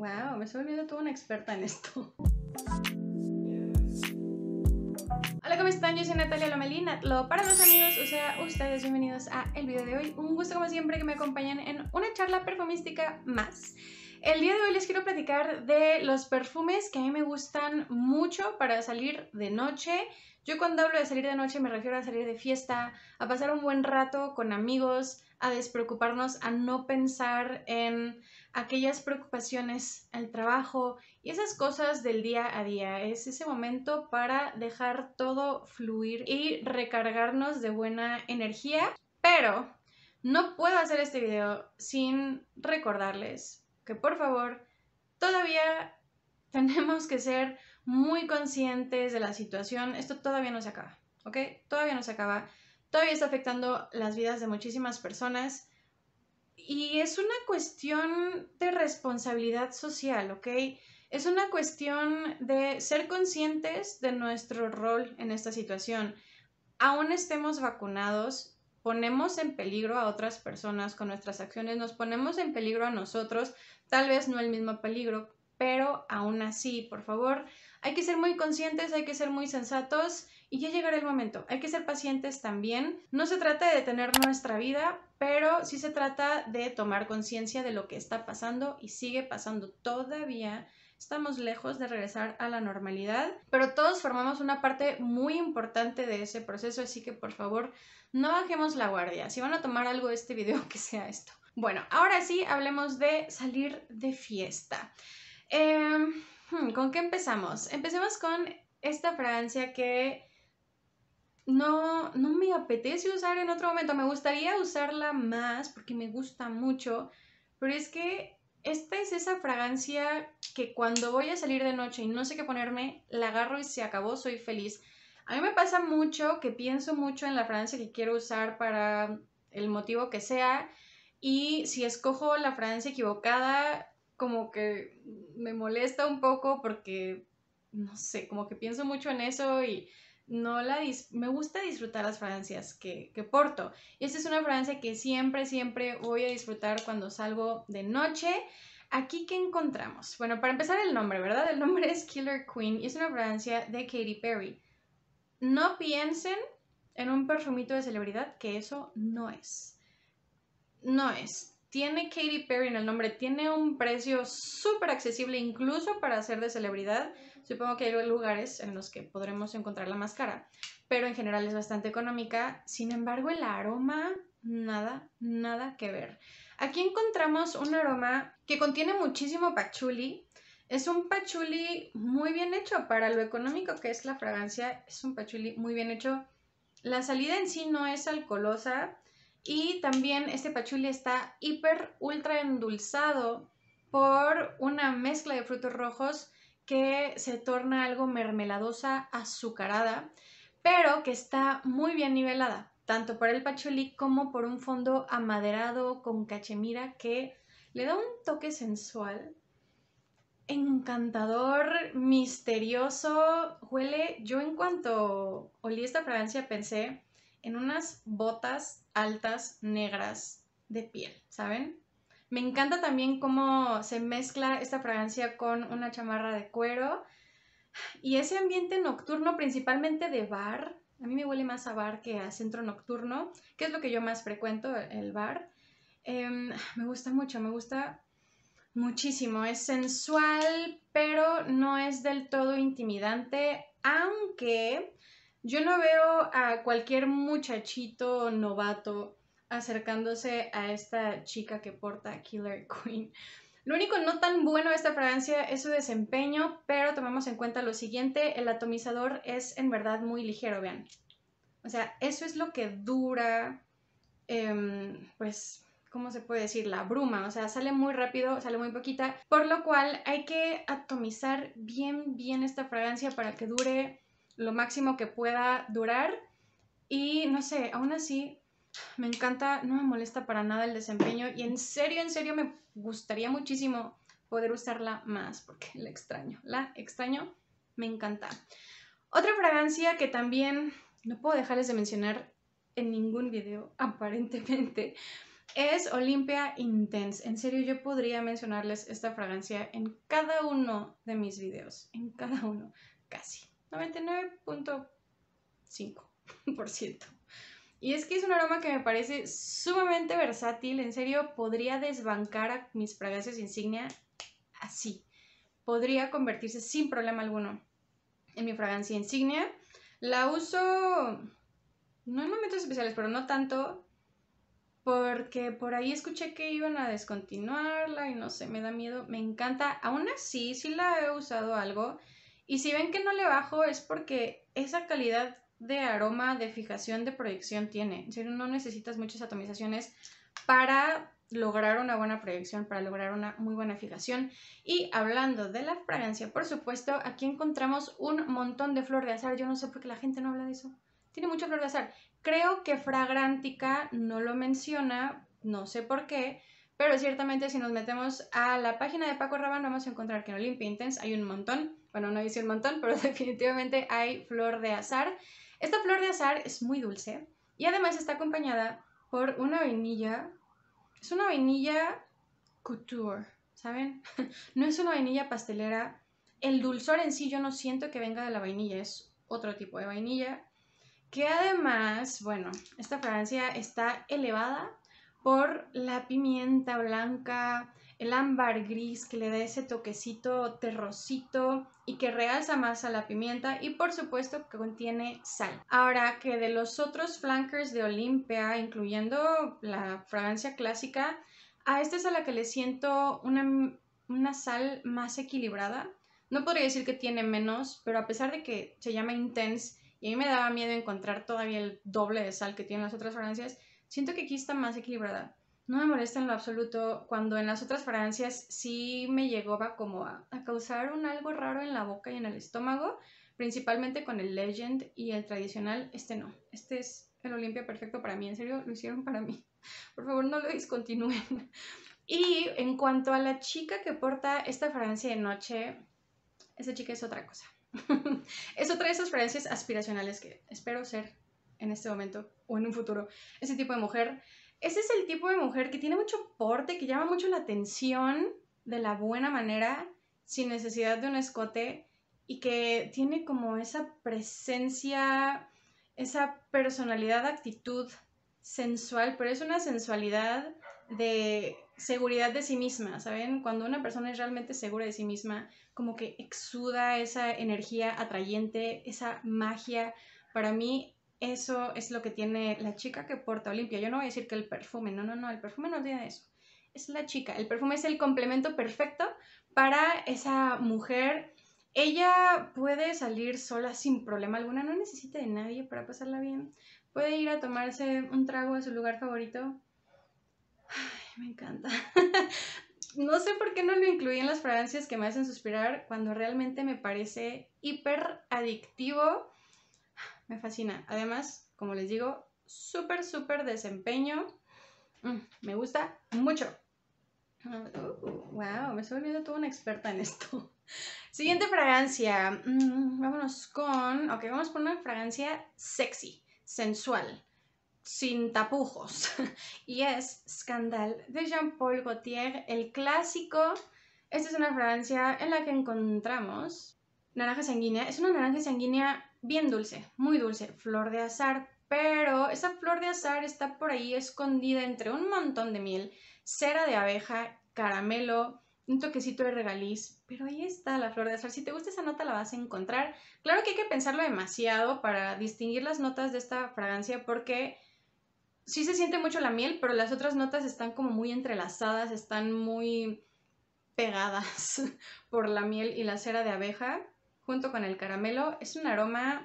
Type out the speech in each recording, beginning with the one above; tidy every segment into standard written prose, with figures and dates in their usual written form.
Wow, me estoy volviendo toda una experta en esto. Hola, ¿cómo están? Yo soy Natalia Lomelí, Natlo para los amigos, o sea, ustedes, bienvenidos a el video de hoy. Un gusto como siempre que me acompañen en una charla perfumística más. El día de hoy les quiero platicar de los perfumes que a mí me gustan mucho para salir de noche. Yo cuando hablo de salir de noche me refiero a salir de fiesta, a pasar un buen rato con amigos, a despreocuparnos, a no pensar en aquellas preocupaciones al trabajo y esas cosas del día a día. Es ese momento para dejar todo fluir y recargarnos de buena energía. Pero no puedo hacer este video sin recordarles que, por favor, todavía tenemos que ser muy conscientes de la situación. Esto todavía no se acaba, ¿ok? Todavía no se acaba. Todavía está afectando las vidas de muchísimas personas. Y es una cuestión de responsabilidad social, ¿ok? Es una cuestión de ser conscientes de nuestro rol en esta situación. Aún estemos vacunados, ponemos en peligro a otras personas con nuestras acciones, nos ponemos en peligro a nosotros, tal vez no el mismo peligro, pero aún así, por favor, hay que ser muy conscientes, hay que ser muy sensatos y ya llegará el momento. Hay que ser pacientes también. No se trata de detener nuestra vida, pero sí se trata de tomar conciencia de lo que está pasando y sigue pasando todavía. Estamos lejos de regresar a la normalidad, pero todos formamos una parte muy importante de ese proceso, así que por favor, no bajemos la guardia. Si van a tomar algo de este video, que sea esto. Bueno, ahora sí, hablemos de salir de fiesta. ¿Con qué empezamos? Empecemos con esta fragancia que no me apetece usar en otro momento. Me gustaría usarla más porque me gusta mucho, pero es que esta es esa fragancia que cuando voy a salir de noche y no sé qué ponerme, la agarro y se acabó, soy feliz. A mí me pasa mucho que pienso mucho en la fragancia que quiero usar para el motivo que sea, y si escojo la fragancia equivocada, como que me molesta un poco porque, no sé, como que pienso mucho en eso y no la me gusta disfrutar las fragancias que porto. Y esta es una fragancia que siempre voy a disfrutar cuando salgo de noche. ¿Aquí qué encontramos? Bueno, para empezar el nombre, ¿verdad? El nombre es Killer Queen y es una fragancia de Katy Perry. No piensen en un perfumito de celebridad, que eso no es. No es. Tiene Katy Perry en el nombre, tiene un precio súper accesible incluso para ser de celebridad. Supongo que hay lugares en los que podremos encontrar la más cara, pero en general es bastante económica. Sin embargo, el aroma, nada que ver. Aquí encontramos un aroma que contiene muchísimo patchouli. Es un patchouli muy bien hecho para lo económico que es la fragancia. Es un patchouli muy bien hecho. La salida en sí no es alcoholosa. Y también este patchouli está hiper ultra endulzado por una mezcla de frutos rojos que se torna algo mermeladosa, azucarada, pero que está muy bien nivelada, tanto por el patchouli como por un fondo amaderado con cachemira que le da un toque sensual, encantador, misterioso. Huele, yo en cuanto olí esta fragancia pensé en unas botas altas negras de piel, ¿saben? Me encanta también cómo se mezcla esta fragancia con una chamarra de cuero y ese ambiente nocturno, principalmente de bar. A mí me huele más a bar que a centro nocturno, que es lo que yo más frecuento, el bar. Me gusta mucho, me gusta muchísimo. Es sensual, pero no es del todo intimidante, aunque yo no veo a cualquier muchachito novato acercándose a esta chica que porta Killer Queen. Lo único no tan bueno de esta fragancia es su desempeño, pero tomemos en cuenta lo siguiente: el atomizador es en verdad muy ligero, vean. O sea, eso es lo que dura, pues, ¿cómo se puede decir? La bruma. O sea, sale muy rápido, sale muy poquita, por lo cual hay que atomizar bien esta fragancia para que dure lo máximo que pueda durar. Y no sé, aún así me encanta, no me molesta para nada el desempeño y en serio me gustaría muchísimo poder usarla más porque la extraño, me encanta. Otra fragancia que también no puedo dejarles de mencionar en ningún video, aparentemente, es Olympéa Intense. En serio, yo podría mencionarles esta fragancia en cada uno de mis videos. En cada uno, casi. 99.5%. Y es que es un aroma que me parece sumamente versátil. En serio, podría desbancar a mis fragancias insignia así. Podría convertirse sin problema alguno en mi fragancia insignia. La uso no en momentos especiales, pero no tanto, porque por ahí escuché que iban a descontinuarla y no sé, me da miedo. Me encanta. Aún así, sí la he usado algo. Y si ven que no le bajo es porque esa calidad de aroma, de fijación, de proyección tiene. En serio, no necesitas muchas atomizaciones para lograr una buena proyección, para lograr una muy buena fijación. Y hablando de la fragancia, por supuesto, aquí encontramos un montón de flor de azar. Yo no sé por qué la gente no habla de eso. Tiene mucha flor de azar. Creo que Fragrántica no lo menciona, no sé por qué, pero ciertamente si nos metemos a la página de Paco Rabanne vamos a encontrar que en Olympéa Intense hay un montón. Bueno, no dice un montón, pero definitivamente hay flor de azar. Esta flor de azar es muy dulce y además está acompañada por una vainilla. Es una vainilla couture, ¿saben? No es una vainilla pastelera. El dulzor en sí yo no siento que venga de la vainilla, es otro tipo de vainilla. Que además, bueno, esta fragancia está elevada por la pimienta blanca, el ámbar gris que le da ese toquecito terrosito y que realza más a la pimienta, y por supuesto que contiene sal. Ahora que de los otros flankers de Olympéa, incluyendo la fragancia clásica, a esta es a la que le siento una sal más equilibrada. No podría decir que tiene menos, pero a pesar de que se llama Intense, y a mí me daba miedo encontrar todavía el doble de sal que tienen las otras fragancias, siento que aquí está más equilibrada. No me molesta en lo absoluto, cuando en las otras fragancias sí me llegaba como a causar un algo raro en la boca y en el estómago, principalmente con el Legend y el tradicional. Este no, este es el Olympéa perfecto para mí, en serio, lo hicieron para mí. Por favor, no lo discontinúen. Y en cuanto a la chica que porta esta fragancia de noche, esa chica es otra cosa. Es otra de esas fragancias aspiracionales que espero ser en este momento o en un futuro. Ese tipo de mujer, ese es el tipo de mujer que tiene mucho porte, que llama mucho la atención de la buena manera, sin necesidad de un escote, y que tiene como esa presencia, esa personalidad, actitud sensual, pero es una sensualidad de seguridad de sí misma, ¿saben? Cuando una persona es realmente segura de sí misma, como que exuda esa energía atrayente, esa magia. Para mí, eso es lo que tiene la chica que porta Olympéa. Yo no voy a decir que el perfume, no, no, no, el perfume no tiene eso. Es la chica. El perfume es el complemento perfecto para esa mujer. Ella puede salir sola sin problema alguna, no necesita de nadie para pasarla bien. Puede ir a tomarse un trago a su lugar favorito. Ay, me encanta. No sé por qué no lo incluí en las fragancias que me hacen suspirar, cuando realmente me parece hiper adictivo. Me fascina. Además, como les digo, súper, súper desempeño. Me gusta mucho. Wow, me estoy volviendo toda una experta en esto. Siguiente fragancia. Vámonos con... Ok, vamos por una fragancia sexy, sensual, sin tapujos, y es Scandal de Jean-Paul Gaultier, el clásico. Esta es una fragancia en la que encontramos naranja sanguínea. Es una naranja sanguínea bien dulce, muy dulce, flor de azar, pero esa flor de azar está por ahí escondida entre un montón de miel, cera de abeja, caramelo, un toquecito de regaliz, pero ahí está la flor de azar. Si te gusta esa nota la vas a encontrar. Claro que hay que pensarlo demasiado para distinguir las notas de esta fragancia, porque sí se siente mucho la miel, pero las otras notas están como muy entrelazadas, están muy pegadas por la miel y la cera de abeja junto con el caramelo. Es un aroma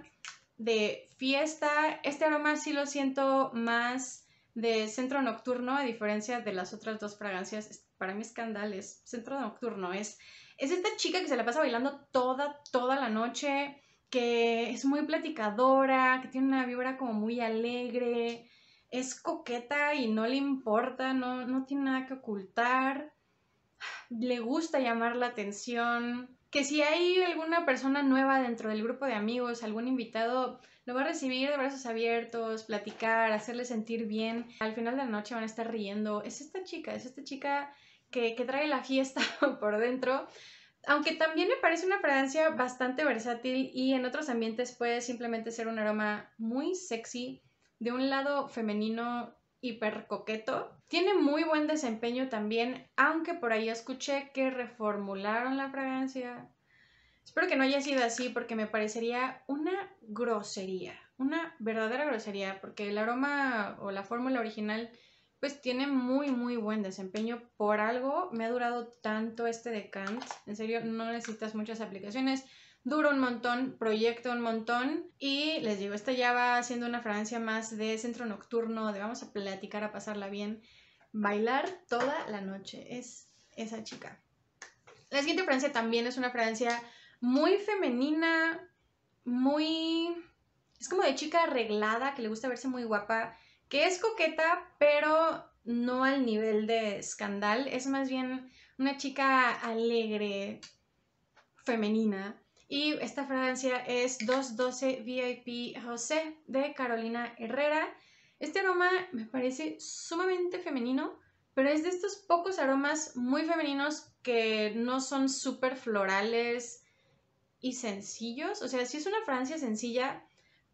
de fiesta. Este aroma sí lo siento más de centro nocturno, a diferencia de las otras dos fragancias. Para mí Scandal es centro nocturno, es esta chica que se la pasa bailando toda la noche, que es muy platicadora, que tiene una vibra como muy alegre, es coqueta y no le importa, no tiene nada que ocultar, le gusta llamar la atención, que si hay alguna persona nueva dentro del grupo de amigos, algún invitado, lo va a recibir de brazos abiertos, platicar, hacerle sentir bien. Al final de la noche van a estar riendo. Es esta chica que trae la fiesta por dentro. Aunque también me parece una fragancia bastante versátil y en otros ambientes puede simplemente ser un aroma muy sexy, de un lado femenino hiper coqueto. Tiene muy buen desempeño también, aunque por ahí escuché que reformularon la fragancia. Espero que no haya sido así porque me parecería una grosería, una verdadera grosería, porque el aroma o la fórmula original pues tiene muy buen desempeño. Por algo me ha durado tanto este decant. En serio, no necesitas muchas aplicaciones. Dura un montón, proyecta un montón. Y les digo, esta ya va siendo una fragancia más de centro nocturno, de vamos a platicar, a pasarla bien, bailar toda la noche. Es esa chica. La siguiente fragancia también es una fragancia muy femenina, muy... es como de chica arreglada, que le gusta verse muy guapa, que es coqueta, pero no al nivel de Scandal. Es más bien una chica alegre, femenina. Y esta fragancia es 212 VIP Rosé de Carolina Herrera. Este aroma me parece sumamente femenino, pero es de estos pocos aromas muy femeninos que no son súper florales y sencillos. O sea, sí es una fragancia sencilla,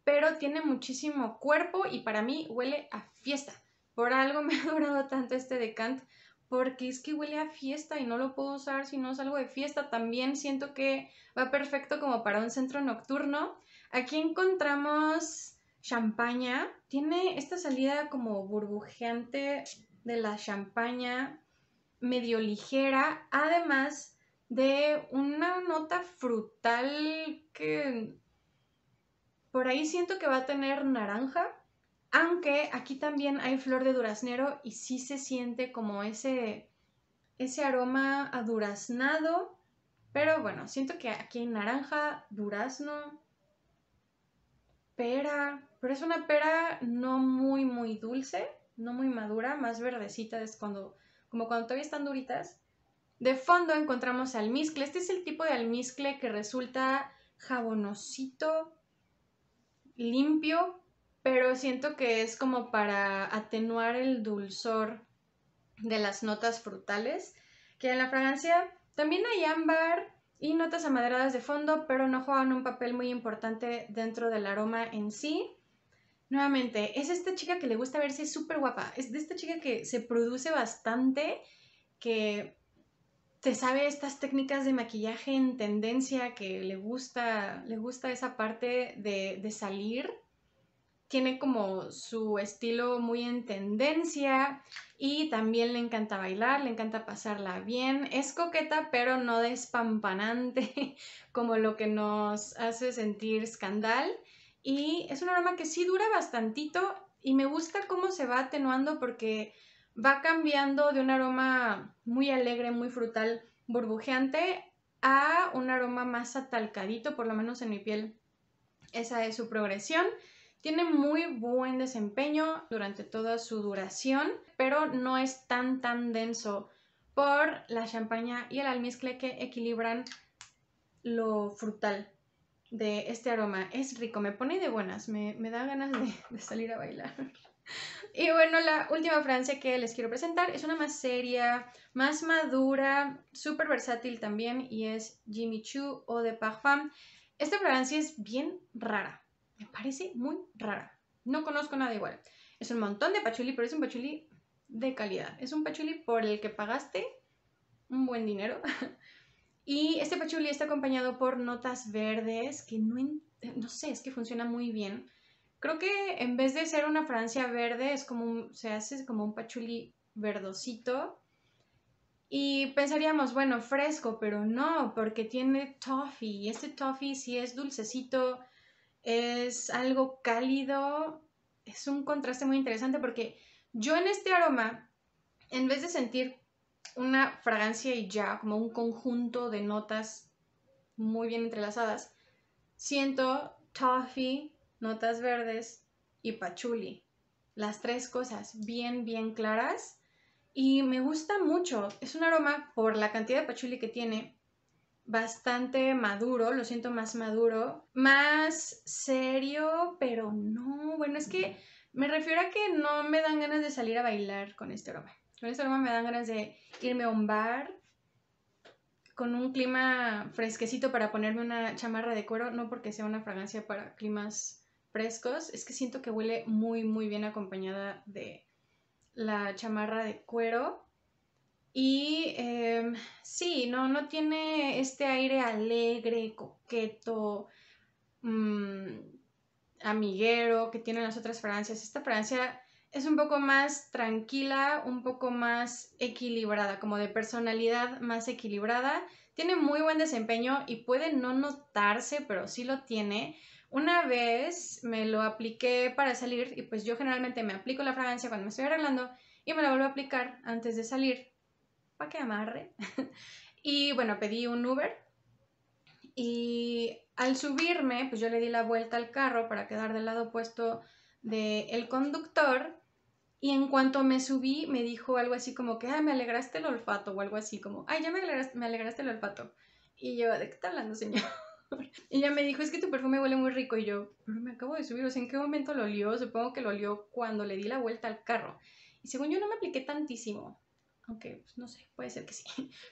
pero tiene muchísimo cuerpo y para mí huele a fiesta. Por algo me ha durado tanto este decant, porque es que huele a fiesta y no lo puedo usar si no salgo de fiesta. También siento que va perfecto como para un centro nocturno. Aquí encontramos champaña. Tiene esta salida como burbujeante de la champaña, medio ligera, además de una nota frutal que... por ahí siento que va a tener naranja, aunque aquí también hay flor de duraznero y sí se siente como ese aroma a duraznado. Pero bueno, siento que aquí hay naranja, durazno, pera, pero es una pera no muy dulce, no muy madura, más verdecita, es como cuando todavía están duritas. De fondo encontramos almizcle. Este es el tipo de almizcle que resulta jabonosito, limpio, pero siento que es como para atenuar el dulzor de las notas frutales que hay en la fragancia. También hay ámbar y notas amaderadas de fondo, pero no juegan un papel muy importante dentro del aroma en sí. Nuevamente, es esta chica que le gusta verse súper guapa, es de esta chica que se produce bastante, que se sabe estas técnicas de maquillaje en tendencia, que le gusta esa parte de salir. Tiene como su estilo muy en tendencia y también le encanta bailar, le encanta pasarla bien. Es coqueta pero no despampanante como lo que nos hace sentir Scandal. Y es un aroma que sí dura bastantito y me gusta cómo se va atenuando porque... va cambiando de un aroma muy alegre, muy frutal, burbujeante, a un aroma más atalcadito, por lo menos en mi piel. Esa es su progresión. Tiene muy buen desempeño durante toda su duración, pero no es tan denso por la champaña y el almizcle que equilibran lo frutal de este aroma. Es rico, me pone de buenas, me da ganas de salir a bailar. Y bueno, la última fragancia que les quiero presentar es una más seria, más madura, súper versátil también, y es Jimmy Choo o de Parfum. Esta fragancia es bien rara, me parece muy rara, no conozco nada igual. Es un montón de pachuli, pero es un pachuli de calidad, es un pachuli por el que pagaste un buen dinero. Y este pachuli está acompañado por notas verdes que no sé, es que funciona muy bien. Creo que en vez de ser una fragancia verde, se hace como un pachuli verdosito. Y pensaríamos, bueno, fresco, pero no, porque tiene toffee. Y este toffee sí es dulcecito, es algo cálido. Es un contraste muy interesante porque yo en este aroma, en vez de sentir una fragancia y ya, como un conjunto de notas muy bien entrelazadas, siento toffee, notas verdes y pachuli. Las tres cosas bien claras y me gusta mucho. Es un aroma, por la cantidad de pachuli que tiene, bastante maduro, lo siento más maduro, más serio, pero no, bueno, es que me refiero a que no me dan ganas de salir a bailar con este aroma. Con este aroma me dan ganas de irme a un bar con un clima fresquecito para ponerme una chamarra de cuero, no porque sea una fragancia para climas frescos, es que siento que huele muy muy bien acompañada de la chamarra de cuero. Y sí, no tiene este aire alegre, coqueto, amiguero que tienen las otras fragancias. Esta fragancia es un poco más tranquila, un poco más equilibrada, como de personalidad más equilibrada. Tiene muy buen desempeño y puede no notarse, pero sí lo tiene. Una vez me lo apliqué para salir y pues yo generalmente me aplico la fragancia cuando me estoy arreglando y me la vuelvo a aplicar antes de salir. Que amarre. Y bueno, pedí un Uber y al subirme pues yo le di la vuelta al carro para quedar del lado opuesto del conductor, y en cuanto me subí me dijo algo así como que me alegraste el olfato o algo así como ya me alegraste el olfato, y yo, ¿de qué está hablando, señor? Y ella me dijo, es que tu perfume huele muy rico, y yo, pero me acabo de subir, o sea, ¿en qué momento lo olió? Supongo que lo olió cuando le di la vuelta al carro, y según yo no me apliqué tantísimo. Aunque, pues no sé, puede ser que sí.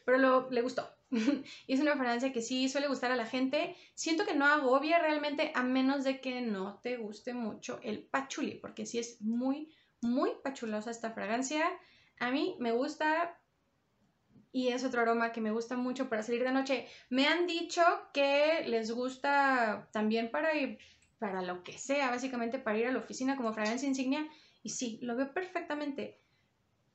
Pero le gustó. Y es una fragancia que sí suele gustar a la gente. Siento que no agobia realmente, a menos de que no te guste mucho el patchouli, porque sí es muy, muy pachulosa esta fragancia. A mí me gusta y es otro aroma que me gusta mucho para salir de noche. Me han dicho que les gusta también para lo que sea, básicamente para ir a la oficina como fragancia insignia. Y sí, lo veo perfectamente.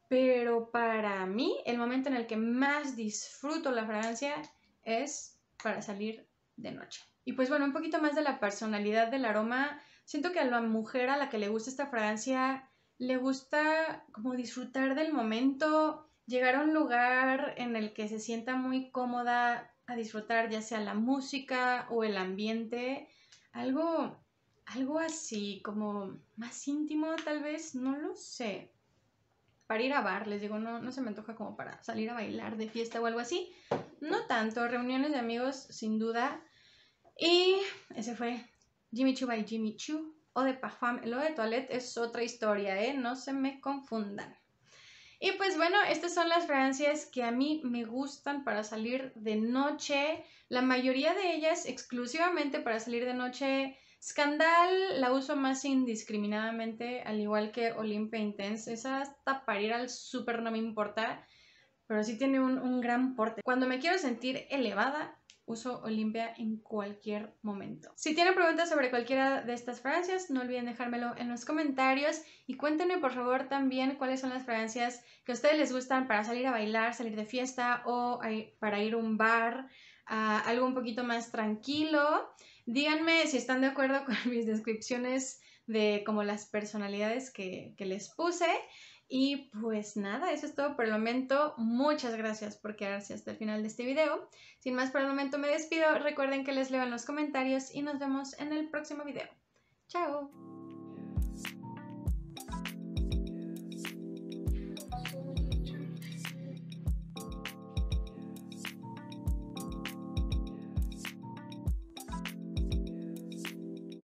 Pero para mí, el momento en el que más disfruto la fragancia es para salir de noche. Y pues bueno, un poquito más de la personalidad del aroma. Siento que a la mujer a la que le gusta esta fragancia, le gusta como disfrutar del momento, llegar a un lugar en el que se sienta muy cómoda a disfrutar ya sea la música o el ambiente. Algo así, como más íntimo tal vez, no lo sé. Para ir a bar, les digo, no se me antoja como para salir a bailar de fiesta o algo así. No tanto, reuniones de amigos, sin duda. Y ese fue Jimmy Choo by Jimmy Choo, Eau de Parfum. El Eau de Toilette es otra historia, no se me confundan. Y pues bueno, estas son las fragancias que a mí me gustan para salir de noche. La mayoría de ellas exclusivamente para salir de noche. Scandal la uso más indiscriminadamente, al igual que Olympéa Intense. Esa hasta para ir al súper no me importa, pero sí tiene un gran porte. Cuando me quiero sentir elevada, uso Olympéa en cualquier momento. Si tienen preguntas sobre cualquiera de estas fragancias, no olviden dejármelo en los comentarios. Y cuéntenme por favor también cuáles son las fragancias que a ustedes les gustan para salir a bailar, salir de fiesta o para ir a un bar, a algo un poquito más tranquilo. Díganme si están de acuerdo con mis descripciones de como las personalidades que les puse. Y pues nada, eso es todo por el momento. Muchas gracias por quedarse hasta el final de este video. Sin más por el momento me despido. Recuerden que les leo en los comentarios y nos vemos en el próximo video. ¡Chao!